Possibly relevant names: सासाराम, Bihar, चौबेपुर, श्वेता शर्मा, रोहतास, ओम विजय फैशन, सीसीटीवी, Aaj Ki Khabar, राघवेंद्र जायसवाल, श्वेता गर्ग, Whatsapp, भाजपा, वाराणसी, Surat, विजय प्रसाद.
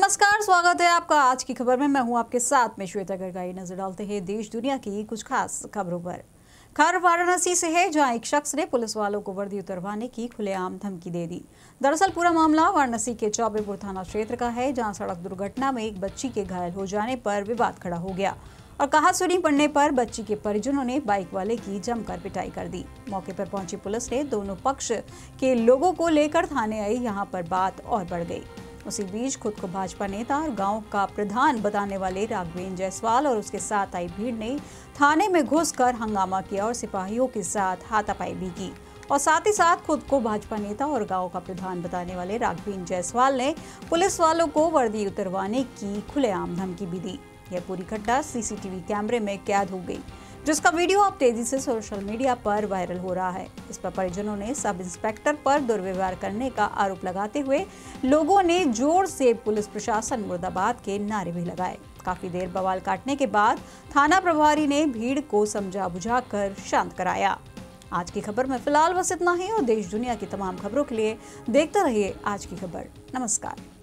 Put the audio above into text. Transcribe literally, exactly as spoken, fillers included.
नमस्कार, स्वागत है आपका आज की खबर में। मैं हूं आपके साथ में श्वेता गर्ग। नजर डालते हैं देश दुनिया की कुछ खास खबरों पर। खबर वाराणसी से है, जहां एक शख्स ने पुलिस वालों को वर्दी उतरवाने की खुलेआम धमकी दे दी। दरअसल पूरा मामला वाराणसी के चौबेपुर थाना क्षेत्र का है, जहां सड़क दुर्घटना में एक बच्ची के घायल हो जाने पर विवाद खड़ा हो गया और कहासुनी पड़ने पर बच्ची के परिजनों ने बाइक वाले की जमकर पिटाई कर दी। मौके पर पहुंची पुलिस ने दोनों पक्ष के लोगों को लेकर थाने आई। यहाँ पर बात और बढ़ गई। उसी बीच खुद को भाजपा नेता और गांव का प्रधान बताने वाले राघवेंद्र जायसवाल और उसके साथ आई भीड़ ने थाने में घुसकर हंगामा किया और सिपाहियों के साथ हाथापाई भी की। और साथ ही साथ खुद को भाजपा नेता और गांव का प्रधान बताने वाले राघवेंद्र जायसवाल ने पुलिस वालों को वर्दी उतरवाने की खुलेआम धमकी भी दी। यह पूरी घटना सीसीटीवी कैमरे में कैद हो गई, जिसका वीडियो अब तेजी से सोशल मीडिया पर वायरल हो रहा है। इस पर परिजनों ने सब इंस्पेक्टर पर दुर्व्यवहार करने का आरोप लगाते हुए लोगों ने जोर से पुलिस प्रशासन मुर्दाबाद के नारे भी लगाए। काफी देर बवाल काटने के बाद थाना प्रभारी ने भीड़ को समझा बुझा कर शांत कराया। आज की खबर में फिलहाल बस इतना ही और देश दुनिया की तमाम खबरों के लिए देखते रहिए आज की खबर। नमस्कार।